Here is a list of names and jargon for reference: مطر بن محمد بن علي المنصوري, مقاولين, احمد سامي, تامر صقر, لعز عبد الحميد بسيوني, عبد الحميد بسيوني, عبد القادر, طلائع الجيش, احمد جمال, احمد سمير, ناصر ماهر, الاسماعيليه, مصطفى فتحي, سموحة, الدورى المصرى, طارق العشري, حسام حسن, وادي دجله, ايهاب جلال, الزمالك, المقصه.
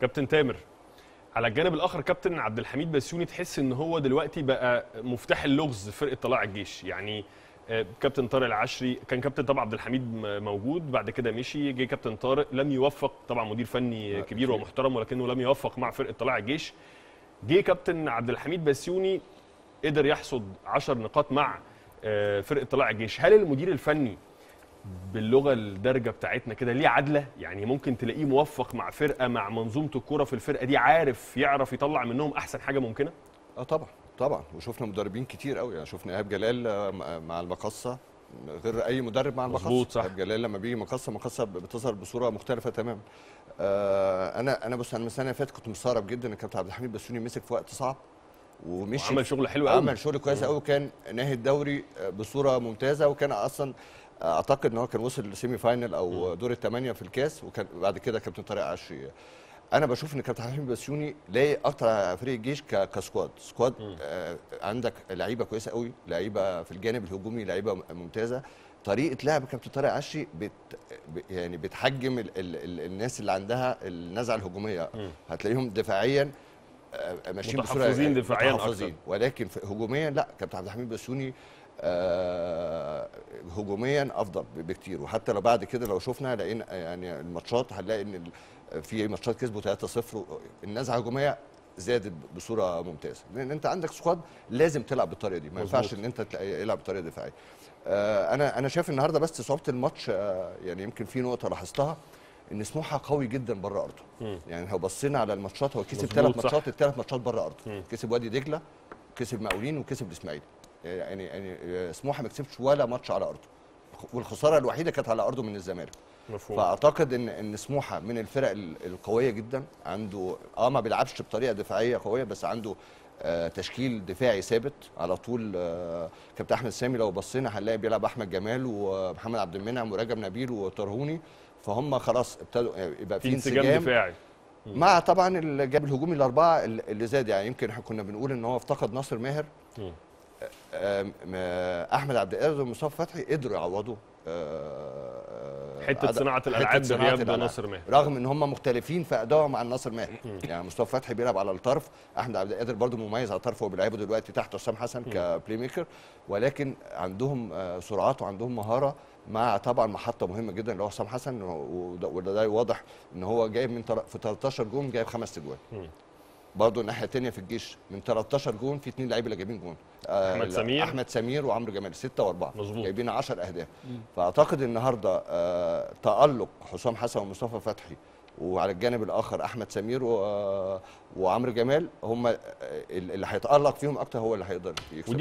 كابتن تامر. على الجانب الاخر كابتن عبد الحميد بسيوني، تحس ان هو دلوقتي بقى مفتاح اللغز فرقه طلائع الجيش. يعني كابتن طارق العشري كان كابتن، طبعا عبد الحميد موجود، بعد كده مشي، جه كابتن طارق لم يوفق، طبعا مدير فني كبير ومحترم ولكنه لم يوفق مع فرقه طلائع الجيش. جه كابتن عبد الحميد بسيوني قدر يحصد 10 نقاط مع فرقه طلائع الجيش. هل المدير الفني باللغه الدارجه بتاعتنا كده ليه عدله؟ يعني ممكن تلاقيه موفق مع فرقه، مع منظومه الكوره في الفرقه دي، يعرف يطلع منهم احسن حاجه ممكنه؟ اه طبعا طبعا، وشفنا مدربين كتير قوي، يعني شفنا ايهاب جلال مع المقصه غير اي مدرب مع المقصه. مظبوط صح. ايهاب جلال لما بيجي مقصه بتظهر بصوره مختلفه تماما. انا بص، من السنه اللي فاتت كنت مستغرب جدا ان كابتن عبد الحميد بسيوني مسك في وقت صعب ومشي، عمل شغل حلو قوي، عمل شغل كويس قوي، وكان ناهي الدوري بصوره ممتازه، وكان اصلا اعتقد ان هو كان وصل لسيمي فاينل او دور الثمانيه في الكاس، وكان بعد كده كابتن طارق العشري. انا بشوف ان كابتن حميد بسيوني لايق اكتر على فريق الجيش كسكواد. عندك لعيبه كويسه قوي، لعيبه في الجانب الهجومي، لعيبه ممتازه. طريقه لعب كابتن طارق العشري يعني بتحجم الناس اللي عندها النزعه الهجوميه. هتلاقيهم دفاعيا ماشيين بسرعه، متحفظين دفاعيا اكتر، ولكن هجوميا لا، كابتن عبد الحميد بسيوني هجوميا افضل بكتير. وحتى لو بعد كده لو شفنا لقينا يعني الماتشات، هنلاقي ان في ماتشات كسبوا 3-0 النزعه الهجوميه زادت بصوره ممتازه، لان انت عندك سكواد لازم تلعب بالطريقه دي، ما ينفعش ان انت تلعب بطريقه دفاعيه. انا شايف النهارده بس صعوبه الماتش، يعني يمكن في نقطه لاحظتها ان سموحه قوي جدا بره ارضه. يعني لو بصينا على الماتشات، هو كسب 3 ماتشات، الثلاث ماتشات بره ارضه، كسب وادي دجله، كسب مقاولين، وكسب الاسماعيليه. يعني سموحه ما كسبش ولا ماتش على ارضه، والخساره الوحيده كانت على ارضه من الزمالك. مفهوم. فاعتقد ان سموحه من الفرق القويه جدا، عنده ما بيلعبش بطريقه دفاعيه قويه، بس عنده تشكيل دفاعي ثابت على طول. كابتن احمد سامي لو بصينا هنلاقي بيلعب احمد جمال ومحمد عبد المنعم ورجب نبيل وترهوني، فهم خلاص ابتدوا يبقى في انسجام دفاعي، مع طبعا الجانب الهجومي الاربعه اللي زاد. يعني يمكن احنا كنا بنقول ان هو افتقد ناصر ماهر، احمد عبد القادر ومصطفى فتحي قدروا يعوضوا حته صناعه الالعاب بغياب ناصر ماهر، رغم ان هم مختلفين في ادائهم عن ناصر ماهر. يعني مصطفى فتحي بيلعب على الطرف، احمد عبد القادر برده مميز على الطرف، هو بيلعبه دلوقتي تحت حسام حسن كبلاي ميكر، ولكن عندهم سرعات وعندهم مهاره، مع طبعا محطه مهمه جدا اللي هو حسام حسن، وده واضح ان هو جايب من في 13 جون جايب 5 اجوان. برضه الناحيه الثانيه في الجيش من 13 جون في 2 لعيبه اللي جايبين جون، احمد سمير وعمرو جمال، 6 و4 جايبين 10 اهداف. فاعتقد النهارده تالق حسام حسن ومصطفى فتحي، وعلى الجانب الاخر احمد سمير وعمرو جمال، هم اللي هيتالق فيهم اكتر، هو اللي هيقدر يكسب.